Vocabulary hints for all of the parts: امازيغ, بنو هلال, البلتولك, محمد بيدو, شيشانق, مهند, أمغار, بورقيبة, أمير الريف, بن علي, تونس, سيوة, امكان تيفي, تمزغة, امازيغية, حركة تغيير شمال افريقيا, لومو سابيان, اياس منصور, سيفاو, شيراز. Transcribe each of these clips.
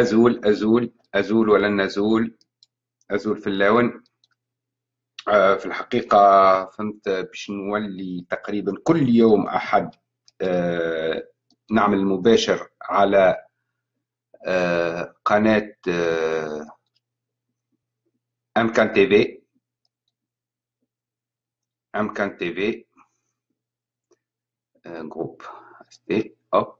أزول أزول أزول ولن أزول أزول في اللون. في الحقيقة فهمت باش نولي تقريبا كل يوم أحد نعمل مباشر على قناة امكان تيفي. امكان تيفي جروب استي اوب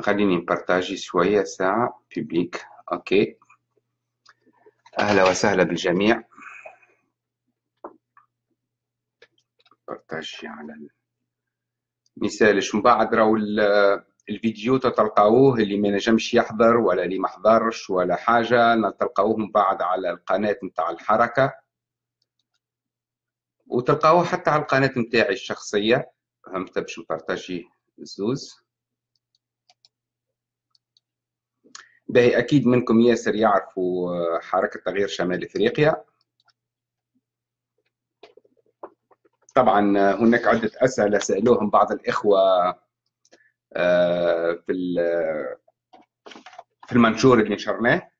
غادي نبارطاجي شويه ساعه بيبليك. اوكي اهلا وسهلا بالجميع. بارطاجي على مثالش من بعد راهو الفيديو تلقاوه اللي ما نجمش يحضر ولا اللي ما حضرش ولا حاجه نلتقاوه من بعد على القناه نتاع الحركه وتلقاوه حتى على القناه نتاعي الشخصيه. فهمت باش نبارطاجي الزوز. باهي اكيد منكم ياسر يعرفوا حركه تغيير شمال افريقيا. طبعا هناك عده اسئله سالوهم بعض الاخوه في المنشور اللي نشرناه،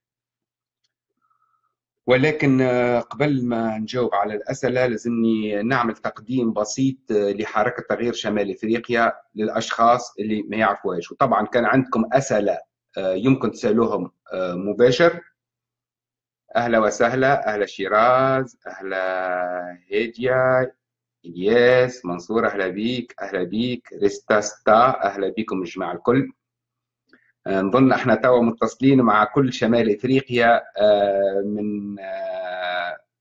ولكن قبل ما نجاوب على الأسئلة لازمني نعمل تقديم بسيط لحركة تغيير شمال افريقيا للاشخاص اللي ما يعرفوهاش. وطبعا كان عندكم أسئلة يمكن تسالوهم مباشر. اهلا وسهلا، اهلا شيراز، اهلا هادية، اياس منصور، اهلا بيك اهلا بيك، ريستاستا اهلا بيكم الجماعه الكل. نظن احنا توا متصلين مع كل شمال افريقيا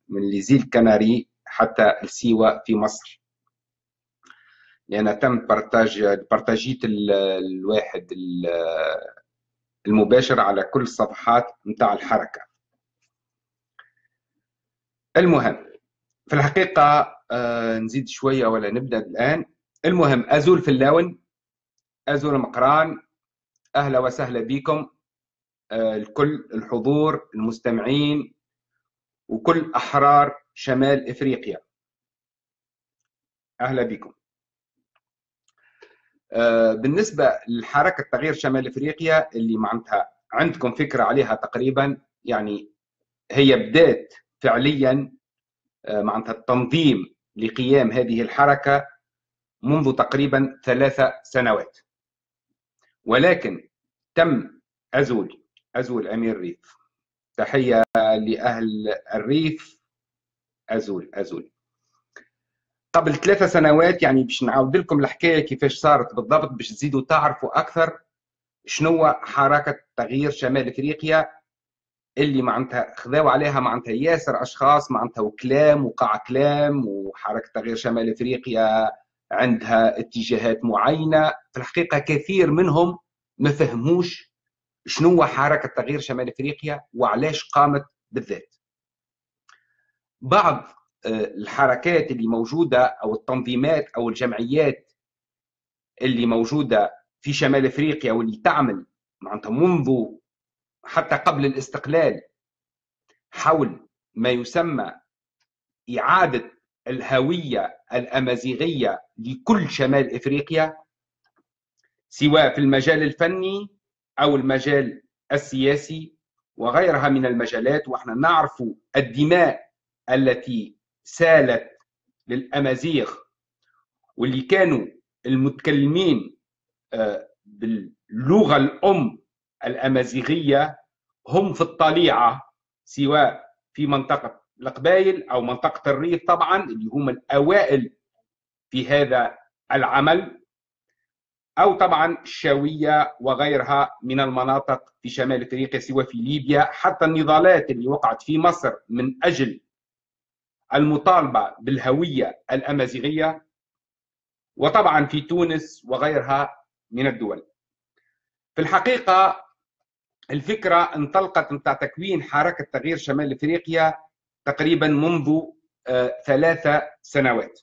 من ليزيل كناري حتى السيوة في مصر، لان يعني تم بارتاجيت الواحد المباشر على كل الصفحات نتاع الحركه. المهم في الحقيقه نزيد شويه ولا نبدا الان. المهم ازول في اللون، ازول مقران، اهلا وسهلا بكم الكل، الحضور المستمعين وكل احرار شمال افريقيا اهلا بكم. بالنسبه لحركه تغيير شمال افريقيا اللي معناتها عندكم فكره عليها تقريبا، يعني هي بدات فعليا معناتها التنظيم لقيام هذه الحركة منذ تقريبا 3 سنوات، ولكن تم أزول أمير الريف. تحية لأهل الريف. أزول قبل 3 سنوات، يعني باش نعاود لكم الحكاية كيفاش صارت بالضبط باش تزيدوا تعرفوا أكثر شنو حركة تغيير شمال إفريقيا اللي معناتها خذاو عليها معناتها ياسر اشخاص معناتها وكلام وقع كلام. وحركه تغيير شمال افريقيا عندها اتجاهات معينه، في الحقيقه كثير منهم ما فهموش شنو حركه تغيير شمال افريقيا وعلاش قامت بالذات. بعض الحركات اللي موجوده او التنظيمات او الجمعيات اللي موجوده في شمال افريقيا واللي تعمل معناتها منذ حتى قبل الاستقلال حول ما يسمى إعادة الهوية الأمازيغية لكل شمال إفريقيا، سواء في المجال الفني أو المجال السياسي وغيرها من المجالات. ونحن نعرف الدماء التي سالت للأمازيغ واللي كانوا المتكلمين باللغة الأم الأمازيغية هم في الطليعة، سواء في منطقة القبائل أو منطقة الريف طبعا اللي هم الأوائل في هذا العمل، أو طبعا الشاوية وغيرها من المناطق في شمال إفريقيا سواء في ليبيا. حتى النضالات اللي وقعت في مصر من أجل المطالبة بالهوية الأمازيغية، وطبعا في تونس وغيرها من الدول. في الحقيقة الفكرة انطلقت متاع تكوين حركة تغيير شمال افريقيا تقريبا منذ 3 سنوات.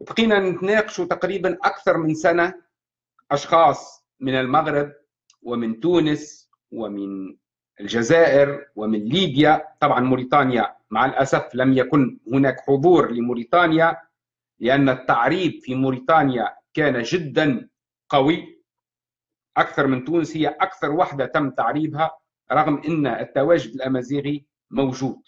بقينا نتناقشوا تقريبا أكثر من سنة، أشخاص من المغرب ومن تونس ومن الجزائر ومن ليبيا. طبعا موريتانيا مع الأسف لم يكن هناك حضور لموريتانيا لأن التعريب في موريتانيا كان جدا قوي، أكثر من تونس هي أكثر وحدة تم تعريبها رغم أن التواجد الأمازيغي موجود.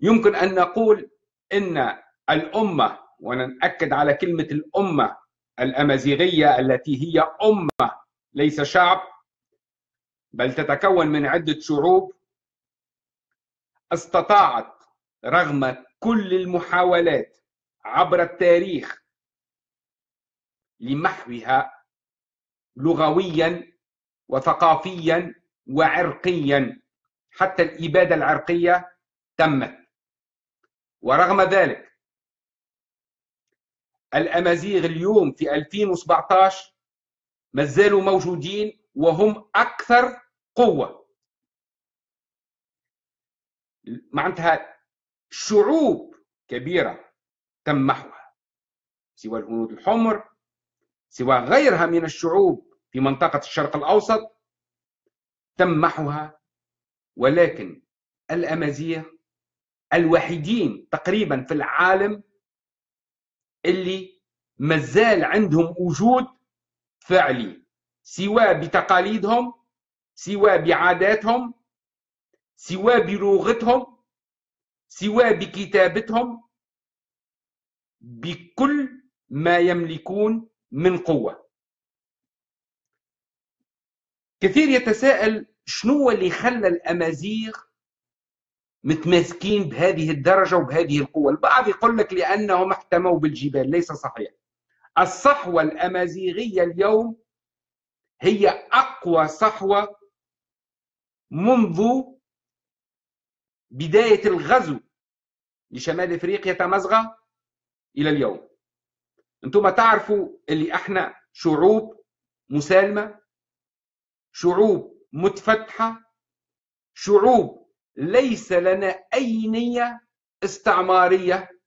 يمكن أن نقول أن الأمة، ونأكد على كلمة الأمة الأمازيغية التي هي أمة ليس شعب بل تتكون من عدة شعوب، استطاعت رغم كل المحاولات عبر التاريخ لمحوها لغويا وثقافيا وعرقيا، حتى الإبادة العرقية تمت. ورغم ذلك الأمازيغ اليوم في 2017 ما زالوا موجودين وهم أكثر قوة. معناتها شعوب كبيرة تم محوها، سواء الهنود الحمر سواء غيرها من الشعوب في منطقة الشرق الأوسط تم محوها، ولكن الأمازيغ الوحيدين تقريبا في العالم اللي مازال عندهم وجود فعلي، سواء بتقاليدهم سواء بعاداتهم سواء بلغتهم سواء بكتابتهم، بكل ما يملكون من قوة. كثير يتساءل شنو اللي خلى الأمازيغ متماسكين بهذه الدرجة وبهذه القوة. البعض يقول لك لأنهم احتموا بالجبال، ليس صحيح. الصحوة الأمازيغية اليوم هي أقوى صحوة منذ بداية الغزو لشمال إفريقيا تمزغة إلى اليوم. أنتم تعرفوا اللي احنا شعوب مسالمة، شعوب متفتحة، شعوب ليس لنا أي نية استعمارية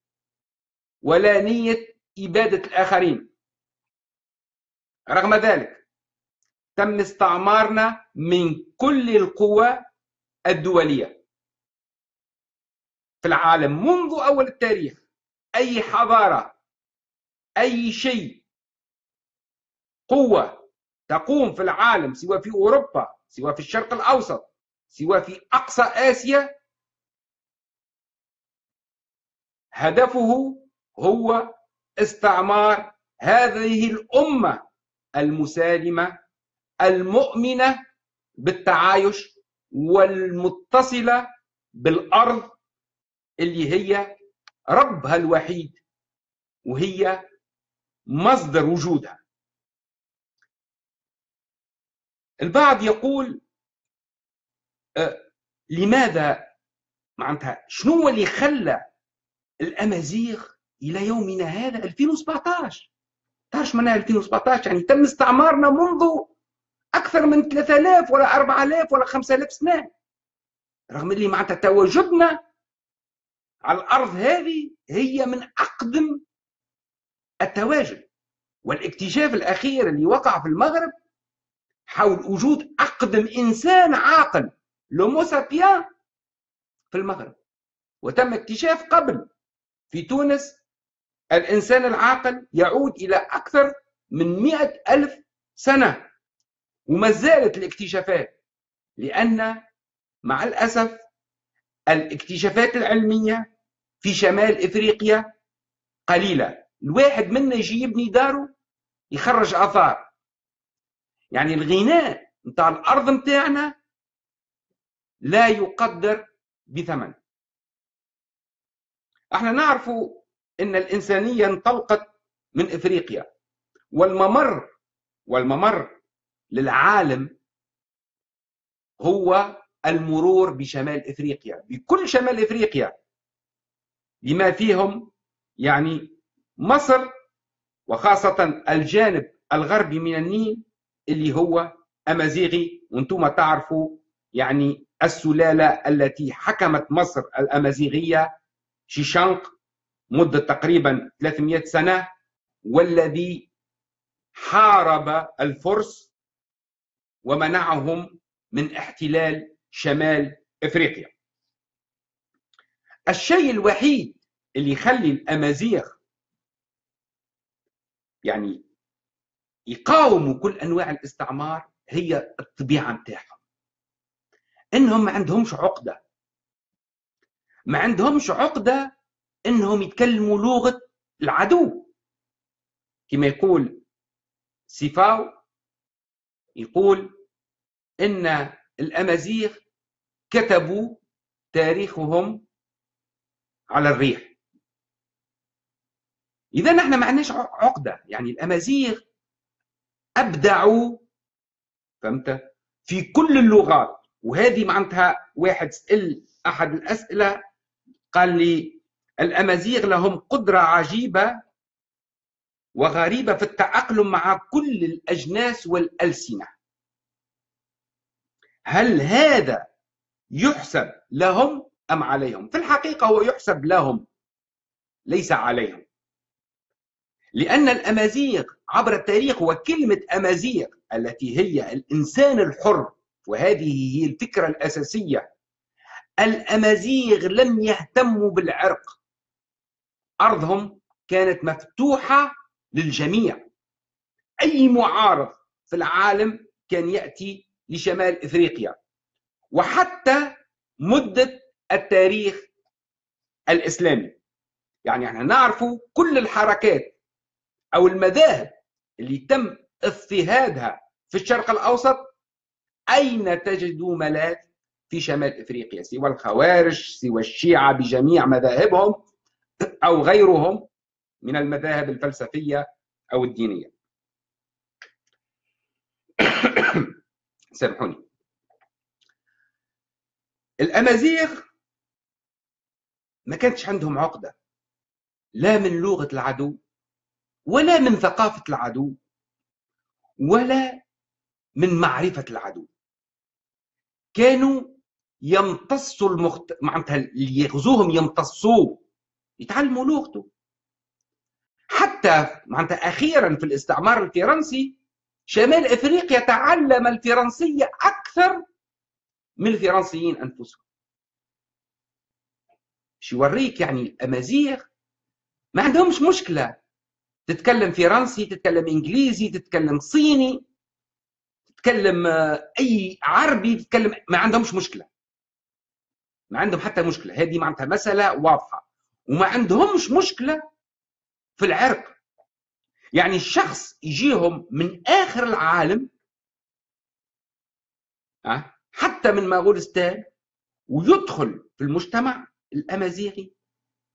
ولا نية إبادة الآخرين. رغم ذلك تم استعمارنا من كل القوى الدولية في العالم منذ أول التاريخ. أي حضارة أي شيء قوة تقوم في العالم سواء في أوروبا سواء في الشرق الأوسط سواء في أقصى آسيا، هدفه هو استعمار هذه الأمة المسالمة المؤمنة بالتعايش والمتصلة بالأرض اللي هي ربها الوحيد وهي مصدر وجودها. البعض يقول لماذا، معناتها شنو اللي خلى الأمازيغ إلى يومنا هذا 2017؟ تعرفش معناها 2017؟ يعني تم استعمارنا منذ أكثر من 3000 ولا 4000 ولا 5000 سنة، رغم اللي معناتها تواجدنا على الأرض هذه هي من أقدم التواجد. والاكتشاف الأخير اللي وقع في المغرب حول وجود أقدم إنسان عاقل لومو سابيان في المغرب، وتم اكتشاف قبل في تونس. الإنسان العاقل يعود إلى أكثر من 100,000 سنة وما زالت الاكتشافات، لأن مع الأسف الاكتشافات العلمية في شمال إفريقيا قليلة. الواحد منا يجي يبني داره يخرج آثار. يعني الغناء نتاع الأرض نتاعنا لا يقدر بثمن. احنا نعرفوا أن الإنسانية انطلقت من إفريقيا، والممر للعالم هو المرور بشمال إفريقيا، بكل شمال إفريقيا بما فيهم يعني مصر وخاصة الجانب الغربي من النيل اللي هو أمازيغي. وانتم تعرفوا يعني السلالة التي حكمت مصر الأمازيغية شيشانق مدة تقريبا 300 سنة، والذي حارب الفرس ومنعهم من احتلال شمال إفريقيا. الشيء الوحيد اللي يخلي الأمازيغ يعني يقاوموا كل انواع الاستعمار هي الطبيعه نتاعهم، انهم ما عندهمش عقده، ما عندهمش عقده انهم يتكلموا لغه العدو. كما يقول سيفاو، يقول ان الامازيغ كتبوا تاريخهم على الريح. اذا نحن ما عندناش عقده، يعني الامازيغ ابدعوا، فهمت، في كل اللغات. وهذه معناتها واحد سأل احد الاسئله قال لي الامازيغ لهم قدره عجيبه وغريبه في التاقلم مع كل الاجناس والالسنه، هل هذا يحسب لهم ام عليهم؟ في الحقيقه هو يحسب لهم ليس عليهم، لان الامازيغ عبر التاريخ، وكلمه امازيغ التي هي الانسان الحر، وهذه هي الفكره الاساسيه، الامازيغ لم يهتموا بالعرق، ارضهم كانت مفتوحه للجميع، اي معارض في العالم كان ياتي لشمال افريقيا، وحتى مده التاريخ الاسلامي. يعني احنا نعرفوا كل الحركات او المذاهب اللي تم اضطهادها في الشرق الاوسط اين تجد ملاذ؟ في شمال افريقيا، سوى الخوارج، سوى الشيعة بجميع مذاهبهم او غيرهم من المذاهب الفلسفية او الدينية. سامحوني. الامازيغ ما كانتش عندهم عقدة، لا من لغة العدو ولا من ثقافة العدو ولا من معرفة العدو. كانوا يمتصوا معناتها اللي يغزوهم يمتصوه، يتعلموا لغته. حتى معناتها أخيرا في الاستعمار الفرنسي شمال إفريقيا تعلم الفرنسية أكثر من الفرنسيين أنفسهم. شو يوريك يعني الأمازيغ ما عندهمش مشكلة تتكلم فرنسي، تتكلم إنجليزي، تتكلم صيني، تتكلم أي عربي، تتكلم، ما عندهمش مشكلة، ما عندهم حتى مشكلة. هذه معناتها مسألة واضحة. وما عندهمش مشكلة في العرق، يعني الشخص يجيهم من آخر العالم حتى من مغولستان ويدخل في المجتمع الأمازيغي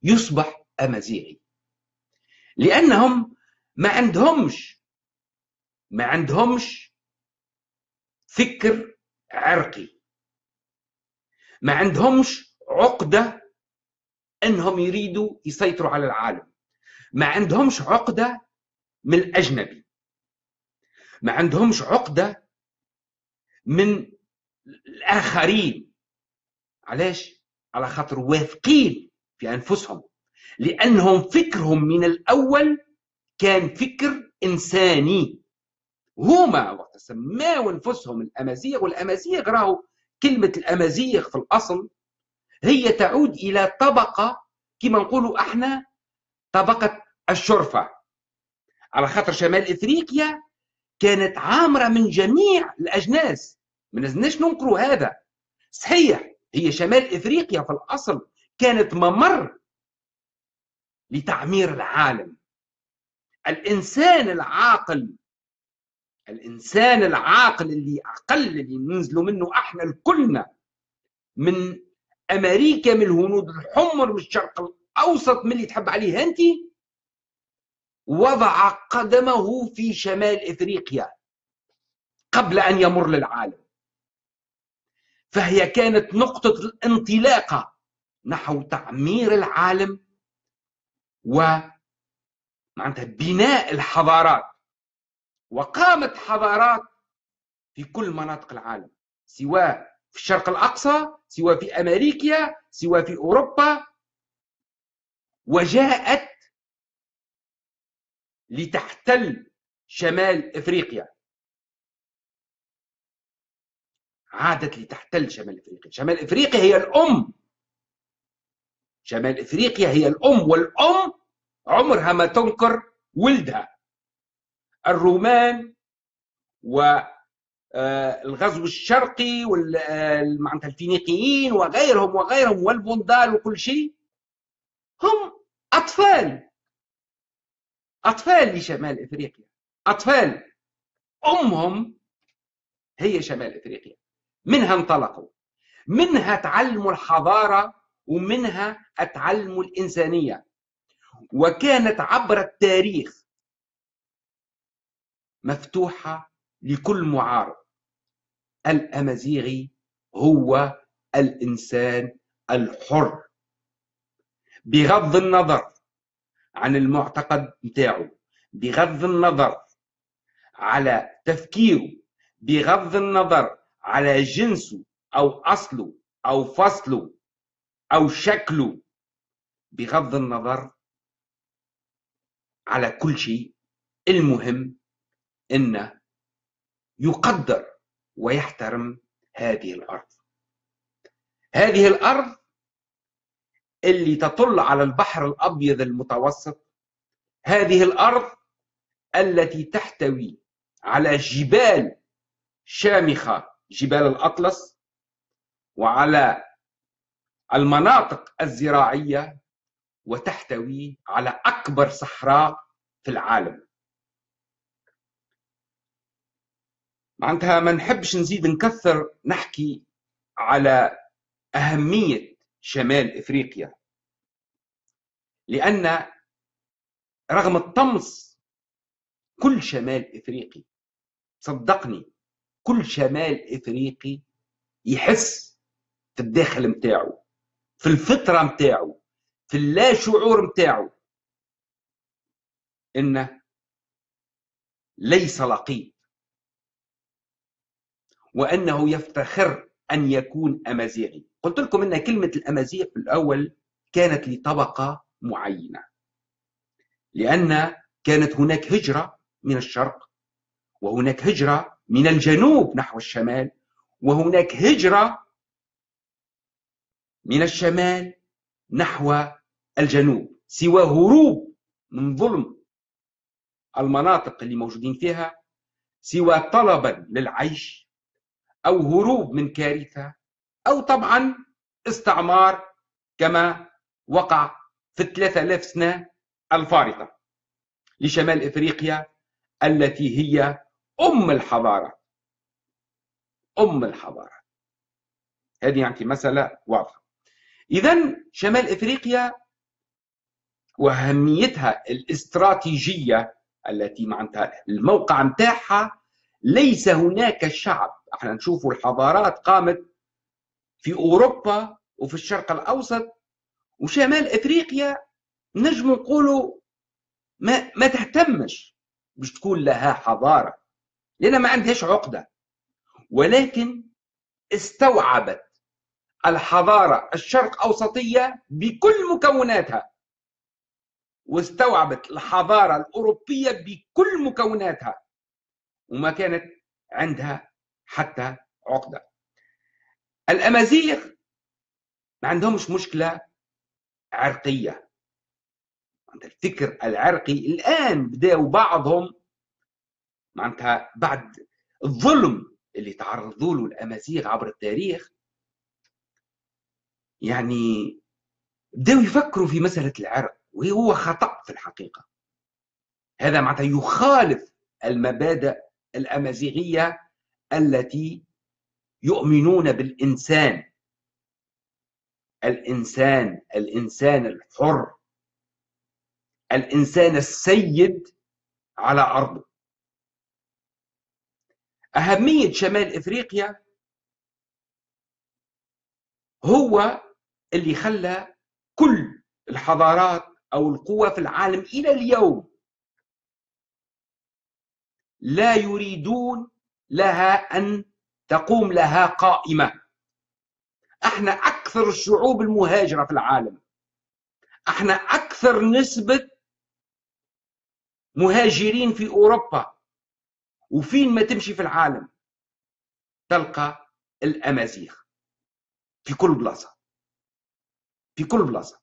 يصبح أمازيغي، لأنهم ما عندهمش فكر عرقي، ما عندهمش عقدة أنهم يريدوا يسيطروا على العالم، ما عندهمش عقدة من الأجنبي، ما عندهمش عقدة من الآخرين. علاش؟ على خاطر واثقين في أنفسهم، لأنهم فكرهم من الأول كان فكر إنساني. هما وقت سماو أنفسهم الأمازيغ، والأمازيغ راهو كلمة الأمازيغ في الأصل هي تعود إلى طبقة، كما نقولوا احنا طبقة الشرفة، على خاطر شمال إفريقيا كانت عامرة من جميع الأجناس، ما لازمناش ننكروا هذا. صحيح هي شمال إفريقيا في الأصل كانت ممر لتعمير العالم. الإنسان العاقل، الإنسان العاقل اللي عقل، اللي ننزلوا منه احنا الكلنا، من أمريكا، من الهنود الحمر، من الشرق الأوسط، من اللي تحب عليه أنت، وضع قدمه في شمال إفريقيا قبل أن يمر للعالم. فهي كانت نقطة الانطلاقة نحو تعمير العالم ومعناتها بناء الحضارات. وقامت حضارات في كل مناطق العالم، سواء في الشرق الأقصى، سواء في أمريكا، سواء في أوروبا، وجاءت لتحتل شمال إفريقيا. عادت لتحتل شمال إفريقيا. شمال إفريقيا هي الأم، شمال إفريقيا هي الأم، والأم عمرها ما تنكر ولدها الرومان والغزو الشرقي معناتها الفينيقيين وغيرهم وغيرهم والبندال وكل شيء، هم أطفال لشمال إفريقيا، أطفال أمهم هي شمال إفريقيا، منها انطلقوا، منها تعلموا الحضارة ومنها تعلموا الإنسانية، وكانت عبر التاريخ مفتوحة لكل معارض. الأمازيغي هو الإنسان الحر بغض النظر عن المعتقد نتاعو، بغض النظر على تفكيره، بغض النظر على جنسه أو أصله أو فصله أو شكله، بغض النظر على كل شيء. المهم إنه يقدر ويحترم هذه الأرض، هذه الأرض اللي تطل على البحر الأبيض المتوسط، هذه الأرض التي تحتوي على جبال شامخة، جبال الأطلس، وعلى المناطق الزراعية، وتحتوي على أكبر صحراء في العالم. معناتها ما نحبش نزيد نكثر نحكي على أهمية شمال إفريقيا، لأن رغم الطمس كل شمال إفريقي، صدقني كل شمال إفريقي يحس في الداخل متاعه، في الفطرة متاعه، في اللاشعور متاعه إنه ليس لقيط، وأنه يفتخر أن يكون أمازيغي. قلت لكم أن كلمة الأمازيغ في الأول كانت لطبقة معينة، لأن كانت هناك هجرة من الشرق، وهناك هجرة من الجنوب نحو الشمال، وهناك هجرة من الشمال نحو الجنوب، سوى هروب من ظلم المناطق اللي موجودين فيها، سوى طلبا للعيش أو هروب من كارثة، أو طبعا استعمار كما وقع في 3000 سنة الفارطة لشمال إفريقيا التي هي أم الحضارة، أم الحضارة. هذه يعني مسألة واضحة. إذن شمال إفريقيا وأهميتها الاستراتيجية التي معناتها الموقع متاعها، ليس هناك شعب، احنا نشوفوا الحضارات قامت في أوروبا وفي الشرق الأوسط، وشمال إفريقيا نجم نقولوا ما تهتمش باش تكون لها حضارة، لأن ما عندهاش عقدة، ولكن استوعبت الحضارة الشرق أوسطية بكل مكوناتها، واستوعبت الحضارة الأوروبية بكل مكوناتها، وما كانت عندها حتى عقدة. الأمازيغ ما عندهمش مشكلة عرقية، معناتها الفكر العرقي الآن بدأوا بعضهم، معناتها بعد الظلم اللي تعرضوا له الأمازيغ عبر التاريخ، يعني بدأوا يفكروا في مسألة العرق، وهو خطأ في الحقيقة. هذا معناتها يخالف المبادئ الأمازيغية التي يؤمنون بالإنسان، الإنسان الحر، الإنسان السيد على أرضه. أهمية شمال إفريقيا هو اللي خلى كل الحضارات أو القوى في العالم إلى اليوم لا يريدون لها أن تقوم لها قائمة. احنا أكثر الشعوب المهاجرة في العالم، احنا أكثر نسبة مهاجرين في أوروبا، وفين ما تمشي في العالم تلقى الأمازيغ في كل بلاصة، في كل بلاصة.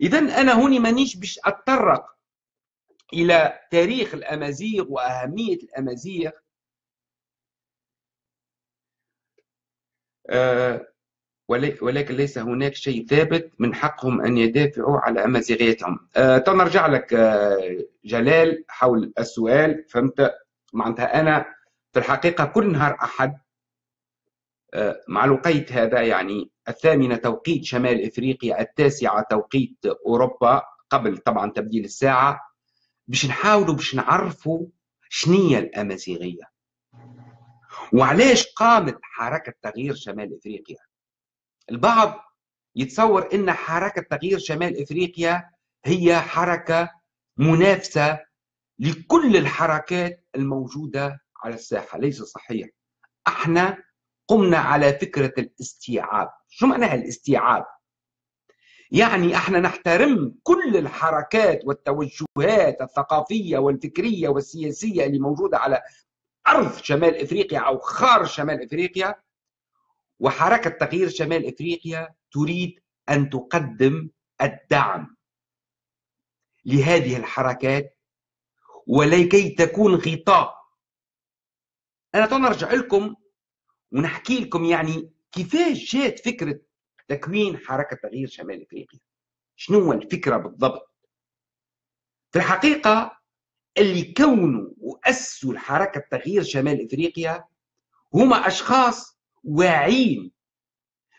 إذن أنا هوني مانيش باش أتطرق إلى تاريخ الأمازيغ وأهمية الأمازيغ ولكن ليس هناك شيء ثابت من حقهم أن يدافعوا على أمازيغيتهم. تنرجع لك جلال حول السؤال. فهمت معناتها أنا في الحقيقة كل نهار أحد مع الوقيت هذا يعني 8 توقيت شمال إفريقيا 9 توقيت أوروبا قبل طبعا تبديل الساعة باش نحاولوا باش نعرفوا شنية الأمازيغية وعلاش قامت حركة تغيير شمال إفريقيا. البعض يتصور أن حركة تغيير شمال إفريقيا هي حركة منافسة لكل الحركات الموجودة على الساحة. ليس صحيح. احنا قمنا على فكرة الاستيعاب. شو معناها الاستيعاب؟ يعني احنا نحترم كل الحركات والتوجهات الثقافية والفكرية والسياسية اللي موجودة على أرض شمال إفريقيا أو خارج شمال إفريقيا، وحركة تغيير شمال إفريقيا تريد أن تقدم الدعم لهذه الحركات ولكي تكون غطاء. أنا تنرجع لكم ونحكي لكم يعني كيفاش جات فكرة تكوين حركة تغيير شمال إفريقيا. شنو الفكرة بالضبط؟ في الحقيقة اللي كونوا وأسسوا الحركة تغيير شمال إفريقيا هما أشخاص واعين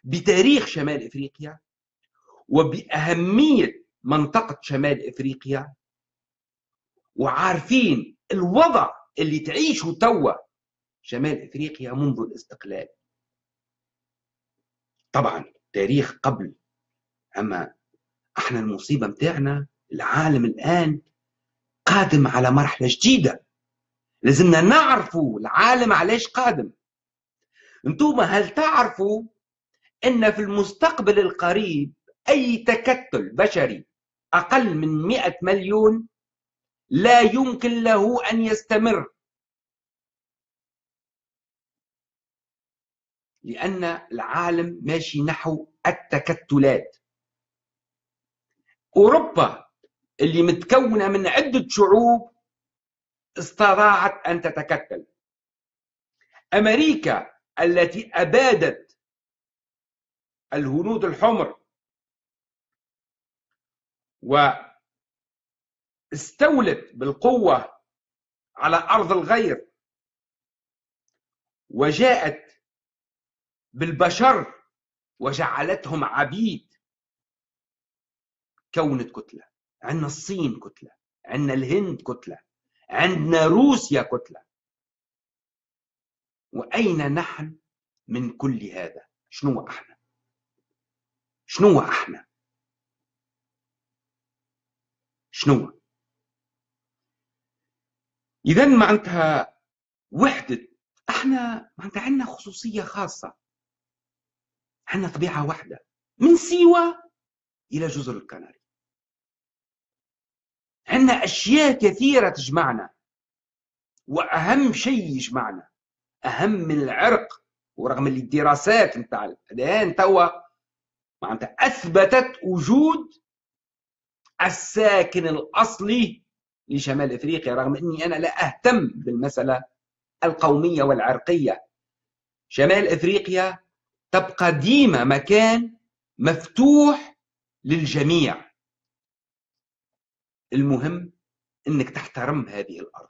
بتاريخ شمال إفريقيا وبأهمية منطقة شمال إفريقيا وعارفين الوضع اللي تعيشه توا شمال إفريقيا منذ الاستقلال. طبعا تاريخ قبل، أما احنا المصيبة متاعنا العالم الآن قادم على مرحلة جديدة. لازمنا نعرفوا العالم علاش قادم. انتوما هل تعرفوا ان في المستقبل القريب اي تكتل بشري اقل من 100 مليون لا يمكن له ان يستمر، لان العالم ماشي نحو التكتلات. اوروبا اللي متكونة من عدة شعوب استطاعت أن تتكتل. أمريكا التي أبادت الهنود الحمر واستولت بالقوة على أرض الغير وجاءت بالبشر وجعلتهم عبيد، كونت كتلة. عندنا الصين كتلة، عندنا الهند كتلة، عندنا روسيا كتلة. وأين نحن من كل هذا؟ شنو احنا؟ شنو احنا؟ شنو؟ إذا معناتها وحدة، احنا معناتها عندنا خصوصية خاصة. عندنا طبيعة واحدة من سيوة إلى جزر الكناري. عندنا أشياء كثيرة تجمعنا، وأهم شيء يجمعنا أهم من العرق. ورغم اللي الدراسات نتاع الآن توا معناتها أثبتت وجود الساكن الأصلي لشمال إفريقيا، رغم إني أنا لا أهتم بالمسألة القومية والعرقية. شمال إفريقيا تبقى ديما مكان مفتوح للجميع. المهم انك تحترم هذه الارض،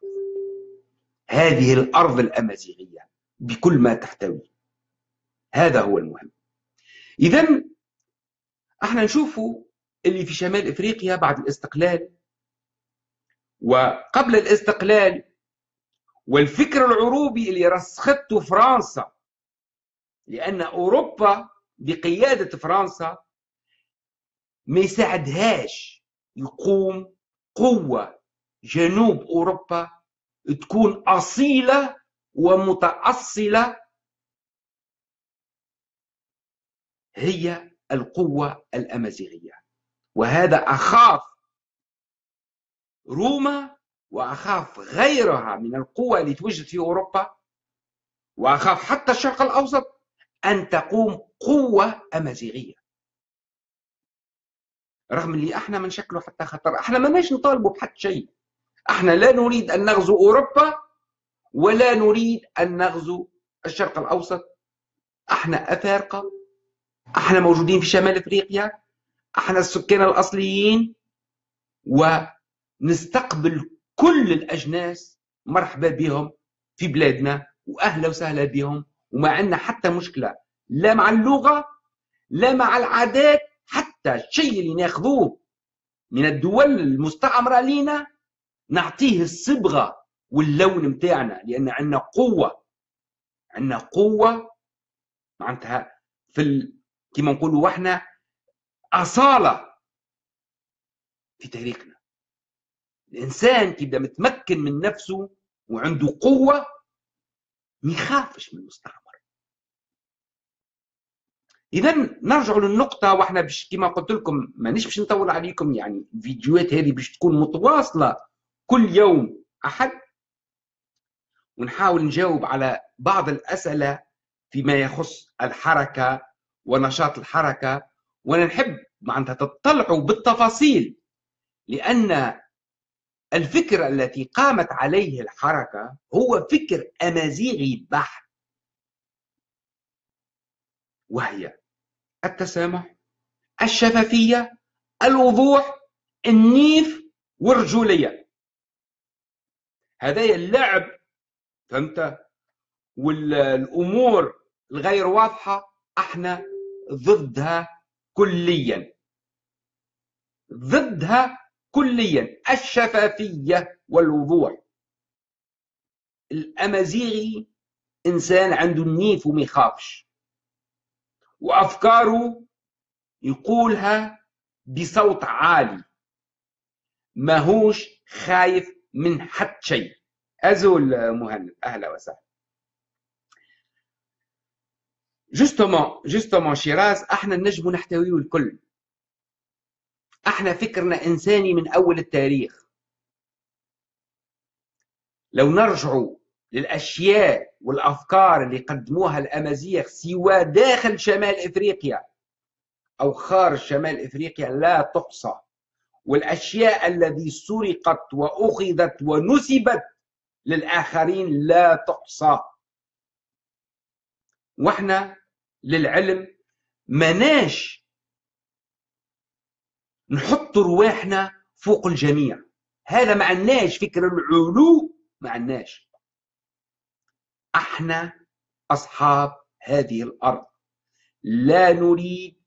هذه الارض الامازيغيه بكل ما تحتوي. هذا هو المهم. اذا احنا نشوفوا اللي في شمال افريقيا بعد الاستقلال وقبل الاستقلال والفكر العروبي اللي رسخته فرنسا، لان اوروبا بقياده فرنسا ما يساعدهاش يقوم قوة جنوب أوروبا تكون أصيلة ومتأصلة هي القوة الأمازيغية. وهذا أخاف روما وأخاف غيرها من القوى اللي توجد في أوروبا وأخاف حتى الشرق الأوسط أن تقوم قوة أمازيغية، رغم اللي احنا ما نشكله حتى خطر. احنا ما ماش نطالبوا بحد شيء، احنا لا نريد ان نغزو اوروبا ولا نريد ان نغزو الشرق الاوسط. احنا افارقه، احنا موجودين في شمال افريقيا، احنا السكان الاصليين، ونستقبل كل الاجناس مرحبا بهم في بلادنا واهلا وسهلا بهم، وما عندنا حتى مشكله لا مع اللغه لا مع العادات. حتى الشيء اللي ناخذوه من الدول المستعمره لينا نعطيه الصبغه واللون متاعنا، لان عندنا قوه، عندنا قوه معناتها في كما نقولوا احنا اصاله في تاريخنا. الانسان كيبدا متمكن من نفسه وعنده قوه ما يخافش من المستعمر. اذا نرجع للنقطه، واحنا باش كما قلت لكم مانيش باش نطول عليكم، يعني الفيديوهات هذه باش تكون متواصله كل يوم احد، ونحاول نجاوب على بعض الاسئله فيما يخص الحركه ونشاط الحركه. وانا نحب معناتها تطلعوا بالتفاصيل، لان الفكرة التي قامت عليه الحركة هو فكر أمازيغي بحت، وهي التسامح، الشفافية، الوضوح، النيف والرجولية. هذايا اللعب فهمت، والأمور الغير واضحة احنا ضدها كليا، ضدها كليا. الشفافية والوضوح، الأمازيغي إنسان عنده النيف وما يخافش، وأفكاره يقولها بصوت عالي، ماهوش خايف من حتى شيء. أزول مهند أهلا وسهلا. جوستومون شيراز، احنا نجم نحتويه الكل، احنا فكرنا انساني من اول التاريخ. لو نرجعوا للاشياء والافكار اللي قدموها الامازيغ سواء داخل شمال افريقيا او خارج شمال افريقيا لا تحصى، والاشياء التي سرقت واخذت ونسبت للاخرين لا تحصى. واحنا للعلم مناش نحط رواحنا فوق الجميع، هذا ما عندناش فكر العلو، ما عندناش. احنا اصحاب هذه الارض، لا نريد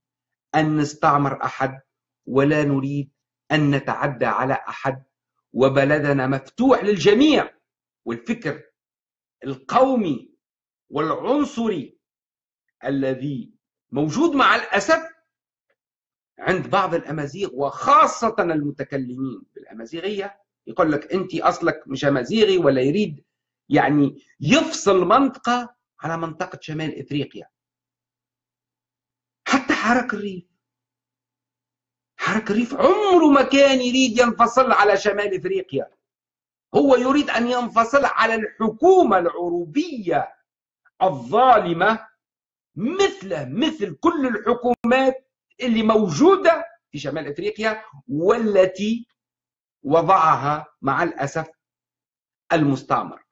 ان نستعمر احد ولا نريد ان نتعدى على احد، وبلدنا مفتوح للجميع. والفكر القومي والعنصري الذي موجود مع الاسف عند بعض الأمازيغ وخاصة المتكلمين بالأمازيغية، يقول لك أنت أصلك مش أمازيغي، ولا يريد يعني يفصل منطقة على منطقة شمال إفريقيا. حتى حركة الريف، حركة الريف عمره ما كان يريد ينفصل على شمال إفريقيا، هو يريد أن ينفصل على الحكومة العروبية الظالمة، مثل كل الحكومات اللي موجودة في شمال إفريقيا، والتي وضعها مع الأسف المستعمر.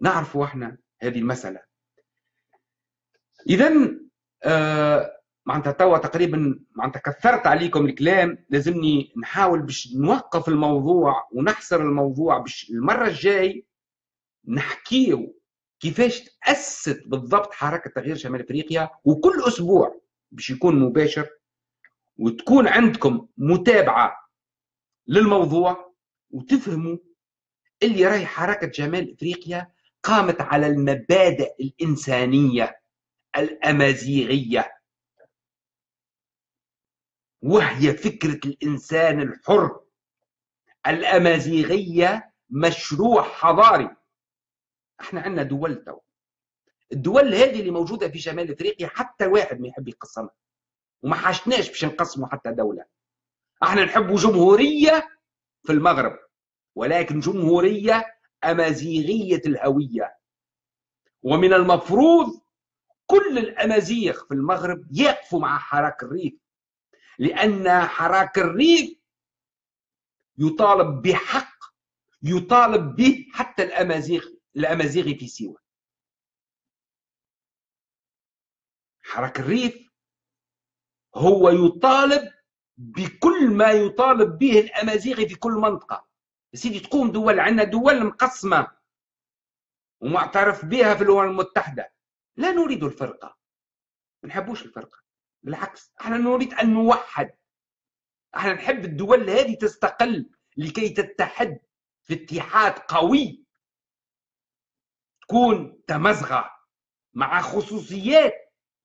نعرف احنا هذه المسألة. إذن معناتها توا تقريبا معناتها كثرت عليكم الكلام، لازمني نحاول باش نوقف الموضوع ونحصر الموضوع، باش المرة الجاي نحكيه كيفاش تأسست بالضبط حركة تغيير شمال إفريقيا، وكل أسبوع باش يكون مباشر، وتكون عندكم متابعة للموضوع، وتفهموا اللي راهي حركة شمال إفريقيا قامت على المبادئ الإنسانية الأمازيغية، وهي فكرة الإنسان الحر. الأمازيغية مشروع حضاري. احنا عندنا دول توا، الدول هذه اللي موجوده في شمال افريقيا حتى واحد ما يحب يقسمها، وما حاشناش باش نقسموا حتى دوله. احنا نحبوا جمهوريه في المغرب، ولكن جمهوريه امازيغيه الهويه، ومن المفروض كل الامازيغ في المغرب يقفوا مع حراك الريف، لان حراك الريف يطالب بحق يطالب به حتى الأمازيغي في سيوة. حركة الريف هو يطالب بكل ما يطالب به الأمازيغي في كل منطقة. سيدي تقوم دول، عندنا دول مقسمة ومعترف بها في الأمم المتحدة. لا نريد الفرقة، ما نحبوش الفرقة، بالعكس احنا نريد أن نوحد. احنا نحب الدول هذه تستقل لكي تتحد في اتحاد قوي، تكون تمزغة مع خصوصيات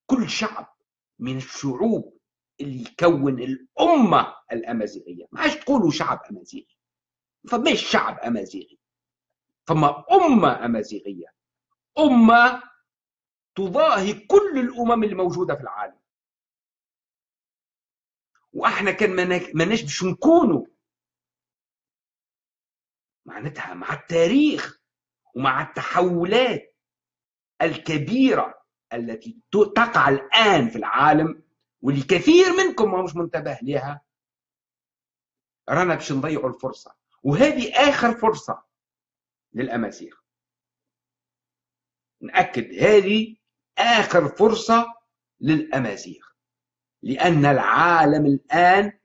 كل شعب من الشعوب اللي يكون الأمة الأمازيغية. ما عادش تقولوا شعب أمازيغي، فماش شعب أمازيغي، فما أمة أمازيغية، أمة تضاهي كل الأمم الموجودة في العالم. وإحنا كان ماناش باش نكونوا، معناتها مع التاريخ ومع التحولات الكبيرة التي تقع الآن في العالم واللي كثير منكم ماهوش منتبه لها، رانا باش نضيعوا الفرصة. وهذه آخر فرصة للأمازيغ، نأكد هذه آخر فرصة للأمازيغ، لأن العالم الآن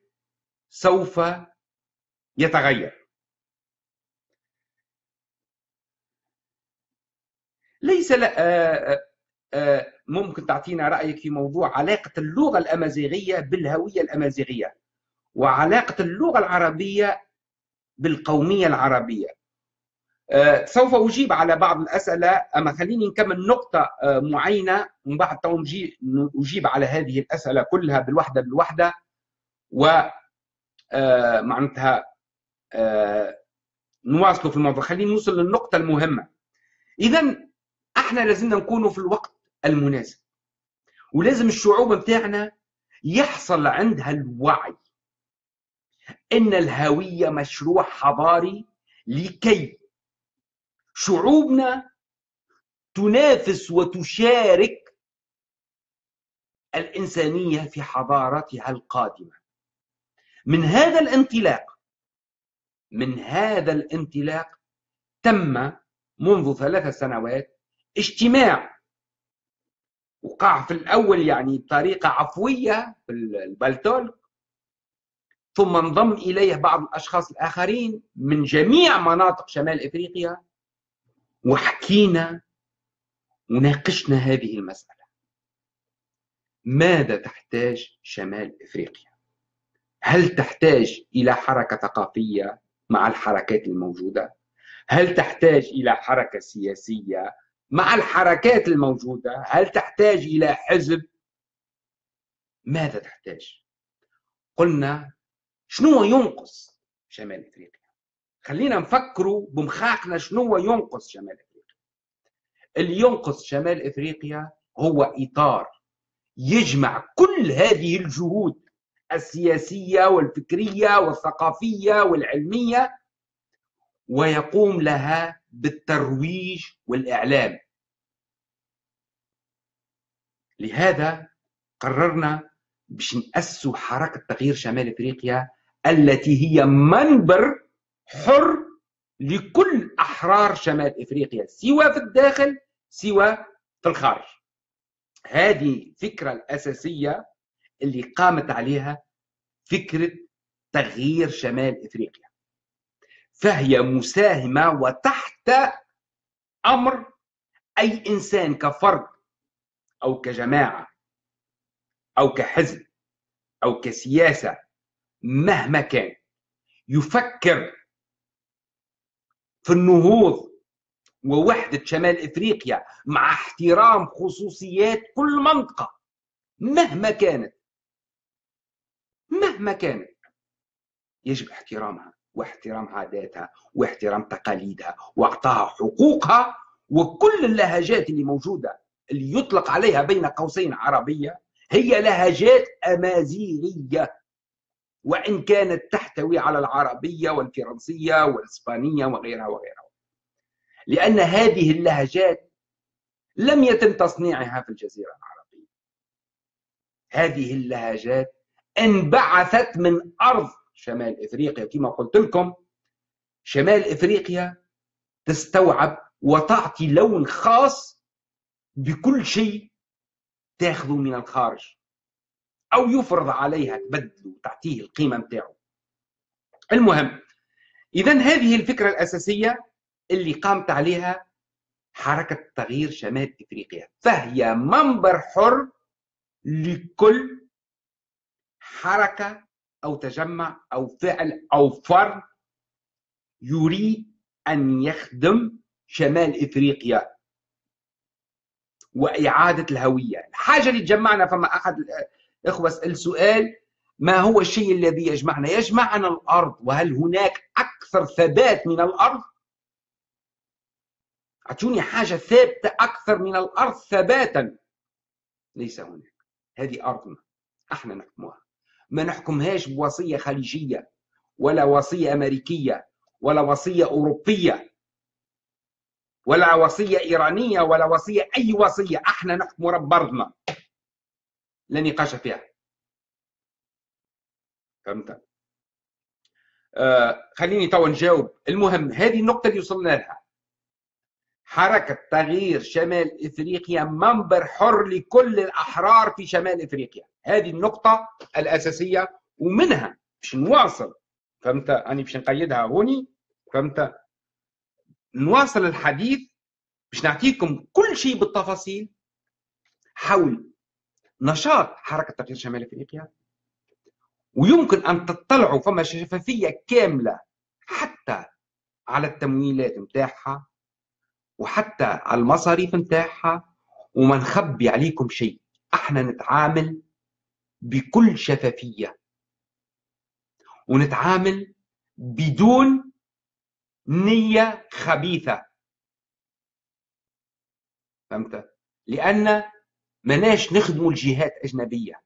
سوف يتغير. ليس ممكن تعطينا رأيك في موضوع علاقة اللغة الأمازيغية بالهوية الأمازيغية وعلاقة اللغة العربية بالقومية العربية؟ سوف أجيب على بعض الأسئلة، أما خليني نكمل نقطة معينة ومن بعد أجيب على هذه الأسئلة كلها بالوحدة بالوحدة، ومعناتها نواصل في الموضوع. خليني نوصل للنقطة المهمة. إذا احنا لازمنا نكونوا في الوقت المناسب، ولازم الشعوب بتاعنا يحصل عندها الوعي إن الهوية مشروع حضاري لكي شعوبنا تنافس وتشارك الإنسانية في حضارتها القادمة. من هذا الانطلاق تم منذ 3 سنوات اجتماع وقع في الأول يعني بطريقة عفوية في البلتولك، ثم انضم إليه بعض الأشخاص الآخرين من جميع مناطق شمال إفريقيا، وحكينا وناقشنا هذه المسألة. ماذا تحتاج شمال إفريقيا؟ هل تحتاج إلى حركة ثقافية مع الحركات الموجودة؟ هل تحتاج إلى حركة سياسية مع الحركات الموجودة؟ هل تحتاج إلى حزب؟ ماذا تحتاج؟ قلنا شنو ينقص شمال إفريقيا؟ خلينا نفكروا بمخاخنا شنو ينقص شمال إفريقيا. اللي ينقص شمال إفريقيا هو إطار يجمع كل هذه الجهود السياسية والفكرية والثقافية والعلمية ويقوم لها بالترويج والإعلام. لهذا قررنا باش نأسسوا حركة تغيير شمال إفريقيا التي هي منبر حر لكل أحرار شمال إفريقيا، سواء في الداخل سواء في الخارج. هذه الفكرة الأساسية اللي قامت عليها فكرة تغيير شمال إفريقيا، فهي مساهمة وتحت أمر أي إنسان كفرد أو كجماعة أو كحزب أو كسياسة مهما كان يفكر في النهوض ووحدة شمال إفريقيا مع احترام خصوصيات كل منطقة مهما كانت يجب احترامها واحترام عاداتها واحترام تقاليدها واعطاها حقوقها. وكل اللهجات اللي موجودة اللي يطلق عليها بين قوسين عربية هي لهجات أمازيغية، وإن كانت تحتوي على العربية والفرنسية والإسبانية وغيرها وغيرها، لأن هذه اللهجات لم يتم تصنيعها في الجزيرة العربية. هذه اللهجات انبعثت من أرض شمال افريقيا. كما قلت لكم شمال افريقيا تستوعب وتعطي لون خاص بكل شيء تاخذه من الخارج او يفرض عليها تبدله وتعطيه القيمه نتاعو. المهم اذا هذه الفكره الاساسيه اللي قامت عليها حركه تغيير شمال افريقيا، فهي منبر حر لكل حركه او تجمع او فعل او فرد يريد ان يخدم شمال افريقيا واعاده الهويه. الحاجه اللي تجمعنا، فما احد الاخوه سال سؤال: ما هو الشيء الذي يجمعنا؟ يجمعنا الارض. وهل هناك اكثر ثبات من الارض؟ اعطوني حاجه ثابته اكثر من الارض ثباتا. ليس هناك. هذه ارضنا احنا نحكموها، ما نحكمهاش بوصيه خليجيه ولا وصيه امريكيه ولا وصيه اوروبيه ولا وصيه ايرانيه ولا وصيه اي وصيه، احنا نحكموا رب ارضنا. لا نقاش فيها. فهمت؟ خليني توا نجاوب. المهم هذه النقطه اللي وصلنا لها. حركه تغيير شمال افريقيا منبر حر لكل الاحرار في شمال افريقيا. هذه النقطه الاساسيه ومنها باش نواصل. فهمت؟ أنا باش نقيدها هوني. فهمت؟ نواصل الحديث باش نعطيكم كل شيء بالتفاصيل حول نشاط حركة تغيير شمال افريقيا، ويمكن ان تطلعوا، فما شفافية كاملة حتى على التمويلات نتاعها وحتى على المصاريف نتاعها، وما نخبي عليكم شيء، احنا نتعامل بكل شفافية ونتعامل بدون نية خبيثة. فهمت؟ لأن مناش نخدموا الجهات أجنبية،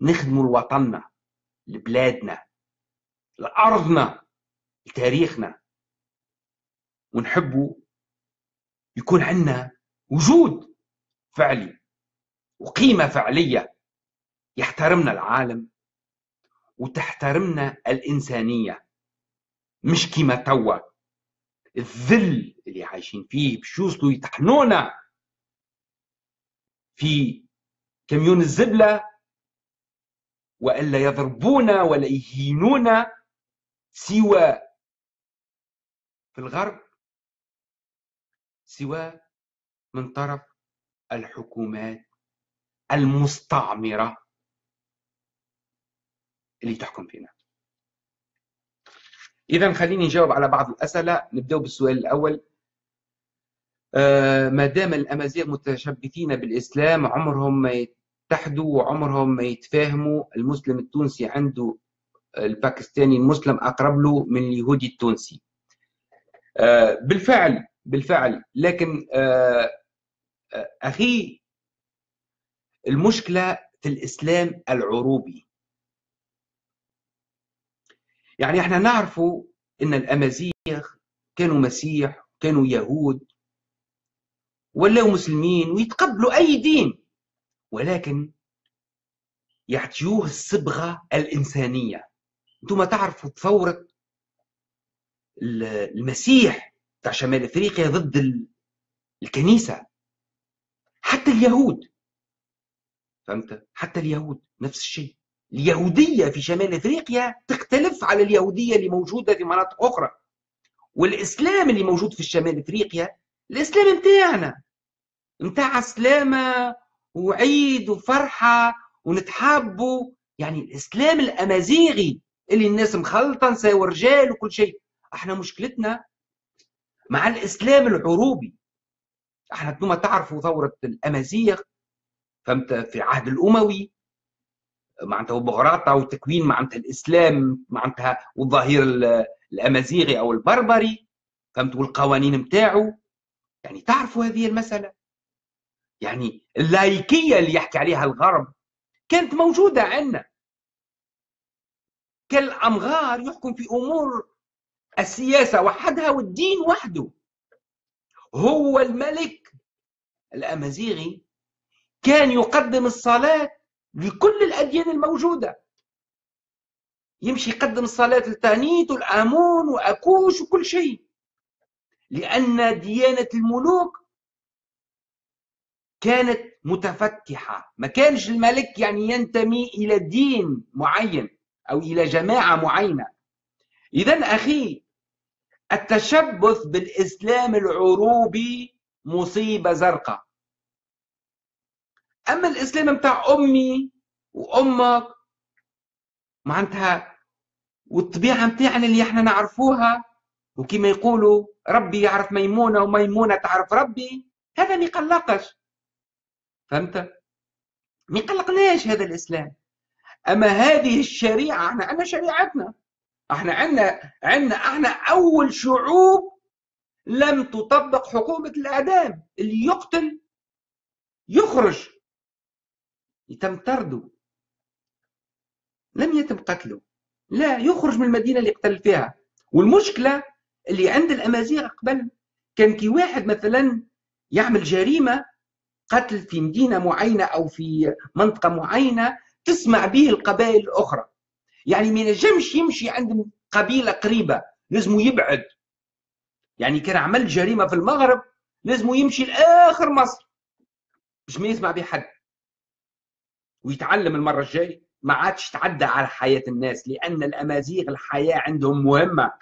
نخدموا الوطننا، لبلادنا، لأرضنا، لتاريخنا، ونحبوا يكون عندنا وجود فعلي وقيمة فعلية يحترمنا العالم وتحترمنا الإنسانية، مش كيما توا الذل اللي عايشين فيه باش يوصلوا يطحنونا في كميون الزبلة، وإلا يضربونا ولا يهينونا سوى في الغرب، سوى من طرف الحكومات المستعمرة اللي تحكم فينا. إذا خليني نجاوب على بعض الأسئلة. نبدأ بالسؤال الأول: ما دام الأمازيغ متشبثين بالإسلام عمرهم ما يتحدوا وعمرهم ما يتفاهموا. المسلم التونسي عنده الباكستاني المسلم أقرب له من اليهودي التونسي. بالفعل بالفعل، لكن أخي المشكلة في الإسلام العروبي. يعني احنا نعرفوا ان الامازيغ كانوا مسيح كانوا يهود ولاو مسلمين ويتقبلوا اي دين، ولكن يعطيوه الصبغه الانسانيه. انتم تعرفوا ثوره المسيح تاع شمال افريقيا ضد الكنيسه، حتى اليهود. فهمت؟ حتى اليهود نفس الشيء. اليهودية في شمال افريقيا تختلف على اليهودية اللي موجودة في مناطق أخرى، والإسلام اللي موجود في شمال افريقيا الإسلام متاعنا، متاع سلامة وعيد وفرحة ونتحابوا. يعني الإسلام الأمازيغي اللي الناس مخلطة نساء ورجال وكل شيء. احنا مشكلتنا مع الإسلام العروبي. احنا انتوما تعرفوا ثورة الأمازيغ، فهمت، في عهد الأموي معناتها، وبغراطة وتكوين معناتها الإسلام معناتها والظهير الأمازيغي أو البربري، فهمت، والقوانين نتاعو. يعني تعرفوا هذه المسألة. يعني اللايكية اللي يحكي عليها الغرب كانت موجودة عندنا. كان الأمغار يحكم في أمور السياسة وحدها والدين وحده، هو الملك. الأمازيغي كان يقدم الصلاة لكل الأديان الموجودة، يمشي يقدم الصلاة لتانيت والآمون وأكوش وكل شيء، لأن ديانة الملوك كانت متفتحة، ما كانش الملك يعني ينتمي إلى دين معين أو إلى جماعة معينة. إذن أخي، التشبث بالإسلام العروبي مصيبة زرقاء. أما الإسلام متاع أمي وأمك معناتها والطبيعة متاعنا اللي احنا نعرفوها، وكما يقولوا ربي يعرف ميمونة وميمونة تعرف ربي، هذا ما يقلقش. فهمت؟ ما يقلقناش هذا الإسلام. أما هذه الشريعة، احنا عندنا شريعتنا، احنا عندنا احنا أول شعوب لم تطبق حكومة الإعدام، اللي يقتل يخرج، يتم طرده، لم يتم قتله، لا يخرج من المدينة اللي قتل فيها. والمشكلة اللي عند الأمازيغ قبل كان كي واحد مثلا يعمل جريمة قتل في مدينة معينة أو في منطقة معينة تسمع به القبائل الأخرى، يعني ما ينجمش يمشي عند قبيلة قريبة، لازم يبعد. يعني كان عمل جريمة في المغرب لازم يمشي لآخر مصر باش ما يسمع به حد، ويتعلم المرة الجاية ما عادش تعدى على حياة الناس، لأن الأمازيغ الحياة عندهم مهمة،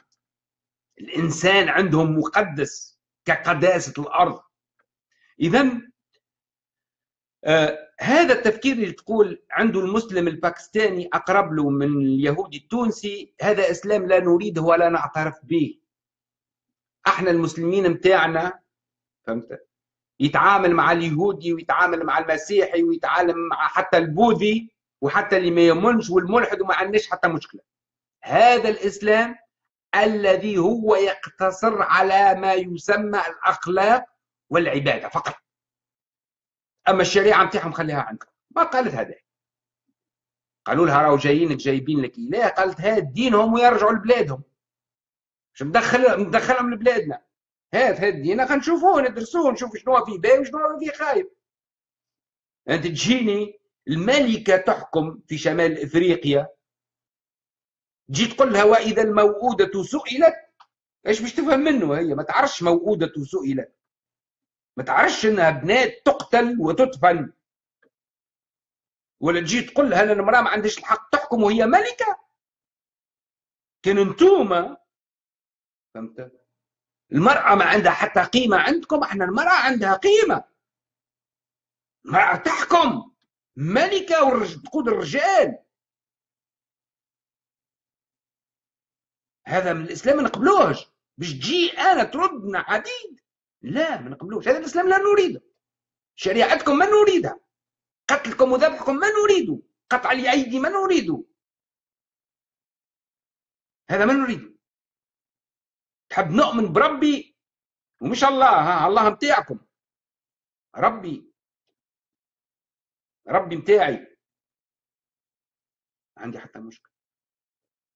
الإنسان عندهم مقدس كقداسة الأرض. إذن هذا التفكير اللي تقول عنده المسلم الباكستاني أقرب له من اليهودي التونسي، هذا إسلام لا نريده ولا نعترف به. احنا المسلمين متاعنا، فهمت، يتعامل مع اليهودي ويتعامل مع المسيحي ويتعامل مع حتى البوذي وحتى اللي ما يؤمنش والملحد، وما عندناش حتى مشكله. هذا الاسلام الذي هو يقتصر على ما يسمى الاخلاق والعباده فقط، اما الشريعه نتاعهم خليها عندك. ما قالت هذا، قالوا لها راهو جايينك جايبين لك اله، قالت هاد دينهم ويرجعوا لبلادهم. مش مدخلهم لبلادنا، هاد ديننا خلينا نشوفوه ندرسوه، نشوف شنو فيه باهي وشنو فيه خايب. انت تجيني الملكة تحكم في شمال افريقيا، تجي تقول لها واذا الموءودة سئلت، ايش باش تفهم منه؟ هي ما تعرفش موءودة سئلت، ما تعرفش انها بنات تقتل وتدفن، ولا تجي تقول لها انا المرأة ما عندهاش الحق تحكم وهي ملكة. كان انتوما، فهمت، المرأة ما عندها حتى قيمة عندكم، احنا المرأة عندها قيمة، المرأة تحكم، ملكة وتقود الرجال. هذا من الإسلام ما نقبلوهش، باش تجي أنا تردنا عديد، لا ما نقبلوهش. هذا الإسلام لا نريده، شريعتكم ما نريدها، قتلكم وذبحكم ما نريده، قطع الأيدي ما نريده، هذا ما نريده. تحب نؤمن بربي ومش الله، ها الله متاعكم، ربي متاعي، عندي حتى مشكل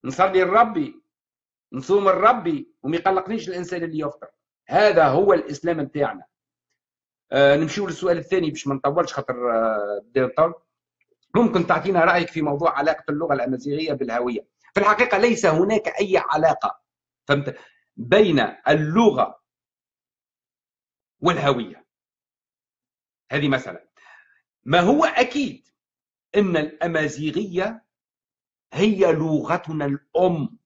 نصلي لربي، نصوم لربي، وما يقلقنيش الانسان اللي يفطر. هذا هو الاسلام متاعنا. نمشيو للسؤال الثاني باش ما نطولش، خاطر ممكن تعطينا رايك في موضوع علاقه اللغه الامازيغيه بالهويه؟ في الحقيقه ليس هناك اي علاقه، فهمت، بين اللغه والهويه. هذه مثلا ما هو أكيد أن الأمازيغية هي لغتنا الأم،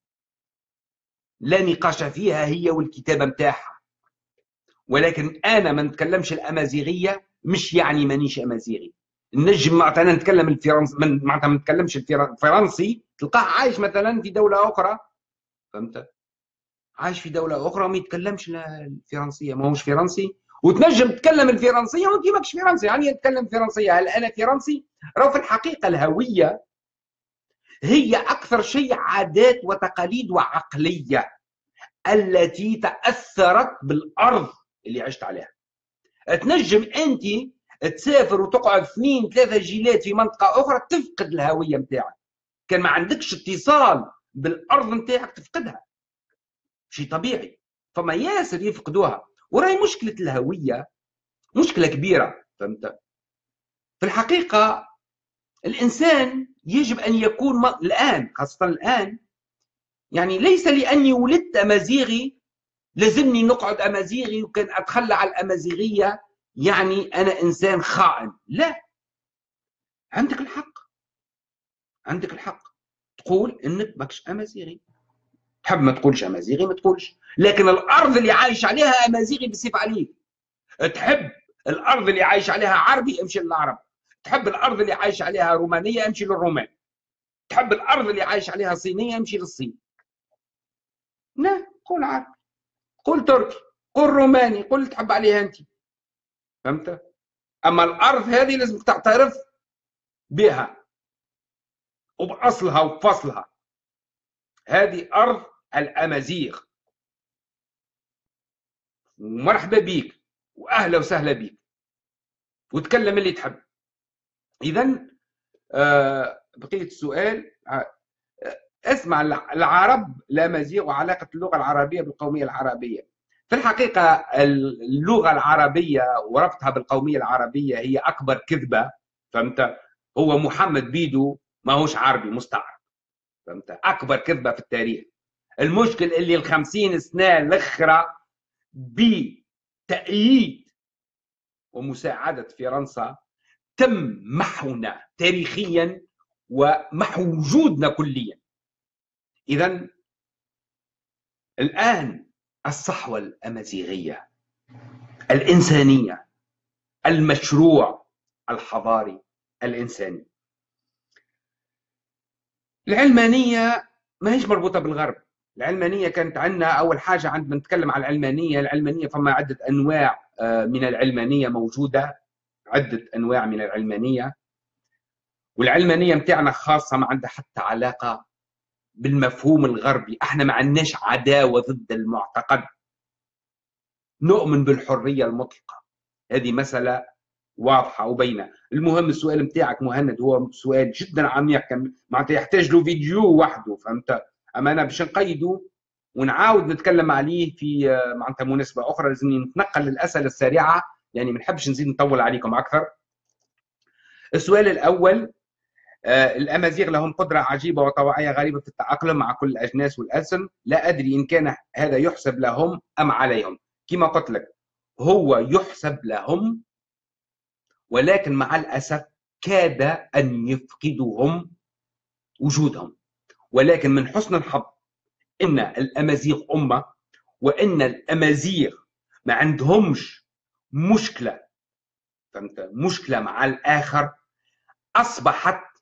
لا نقاش فيها، هي والكتابة متاعها. ولكن أنا ما نتكلمش الأمازيغية مش يعني مانيش أمازيغي. النجم معناتها نتكلم الفرنسي، معناتها ما نتكلمش الفرنسي، تلقاه عايش مثلا في دولة أخرى، فهمت، عايش في دولة أخرى وما يتكلمش الفرنسية، ماهوش فرنسي، وتنجم تتكلم الفرنسية وانت ماكش فرنسي. يعني نتكلم فرنسية، هل أنا فرنسي؟ راهو في الحقيقة الهوية هي أكثر شيء عادات وتقاليد وعقلية التي تأثرت بالأرض اللي عشت عليها. تنجم أنت تسافر وتقعد 2-3 جيلات في منطقة أخرى تفقد الهوية متاعك، كان ما عندكش اتصال بالأرض متاعك تفقدها، شيء طبيعي. فما ياسر يفقدوها، وراي مشكلة الهوية مشكلة كبيرة، فهمت. في الحقيقة الإنسان يجب أن يكون الآن، خاصة الآن، يعني ليس لأني ولدت أمازيغي لازمني نقعد أمازيغي وكان أتخلى على الأمازيغية يعني أنا إنسان خائن. لا، عندك الحق، عندك الحق تقول إنك ماكش أمازيغي، تحب ما تقولش أمازيغي ما تقولش، لكن الأرض اللي عايش عليها أمازيغي بصيف عليك. تحب الأرض اللي عايش عليها عربي امشي للعرب، تحب الأرض اللي عايش عليها رومانية امشي للرومان، تحب الأرض اللي عايش عليها صينية امشي للصين. لا، قول عربي، قول تركي، قول روماني، قول اللي تحب عليها أنت. فهمت؟ أما الأرض هذه لازم تعترف بها وبأصلها وبفصلها. هذه أرض الأمازيغ. مرحبا بيك وأهلا وسهلا بيك، وتكلم اللي تحب. إذا بقية السؤال، اسمع، العرب الأمازيغ وعلاقة اللغة العربية بالقومية العربية. في الحقيقة اللغة العربية وربطها بالقومية العربية هي أكبر كذبة. فهمت؟ هو محمد بيدو ماهوش عربي، مستعرب. فهمت؟ أكبر كذبة في التاريخ. المشكل اللي ال50 سنة الأخرى بتأييد ومساعدة فرنسا تم محونا تاريخيا ومحو وجودنا كليا. إذا الآن الصحوة الأمازيغية الإنسانية، المشروع الحضاري الإنساني. العلمانية ماهيش مربوطة بالغرب. العلمانية كانت عندنا أول حاجة، عندما نتكلم عن العلمانية، العلمانية فما عدة أنواع من العلمانية موجودة، عدة أنواع من العلمانية، والعلمانية متاعنا خاصة ما عندها حتى علاقة بالمفهوم الغربي. احنا ما عندناش عداوة ضد المعتقد، نؤمن بالحرية المطلقة. هذه مسألة واضحة وبينة. المهم السؤال متاعك مهند هو سؤال جدا عميق، معناتها يحتاج له فيديو وحده. فهمت؟ أما أنا باش نقيده ونعاود نتكلم عليه في معناتها مناسبة أخرى. لازمني نتنقل للأسئلة السريعة، يعني ما نحبش نزيد نطول عليكم أكثر. السؤال الأول، الأمازيغ لهم قدرة عجيبة وطوعية غريبة في التأقلم مع كل الأجناس والألسن، لا أدري إن كان هذا يحسب لهم أم عليهم. كما قلت لك، هو يحسب لهم، ولكن مع الأسف كاد أن يفقدهم وجودهم. ولكن من حسن الحظ إن الأمازيغ أمة، وإن الأمازيغ ما عندهمش مشكلة، فهمت؟ مشكلة مع الآخر. أصبحت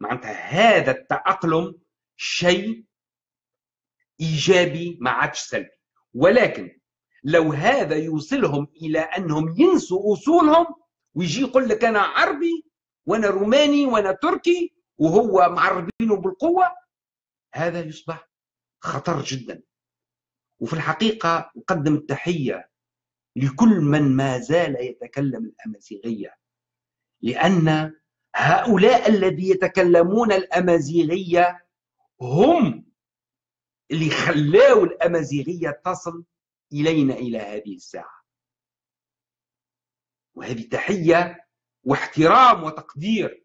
معناتها هذا التأقلم شيء إيجابي ما عادش سلبي. ولكن لو هذا يوصلهم إلى أنهم ينسوا أصولهم ويجي يقول لك أنا عربي وأنا روماني وأنا تركي وهو معربينه بالقوة، هذا يصبح خطر جدا. وفي الحقيقة أقدم التحية لكل من ما زال يتكلم الأمازيغية، لأن هؤلاء الذي يتكلمون الأمازيغية هم اللي خلاو الأمازيغية تصل إلينا إلى هذه الساعة. وهذه تحية واحترام وتقدير،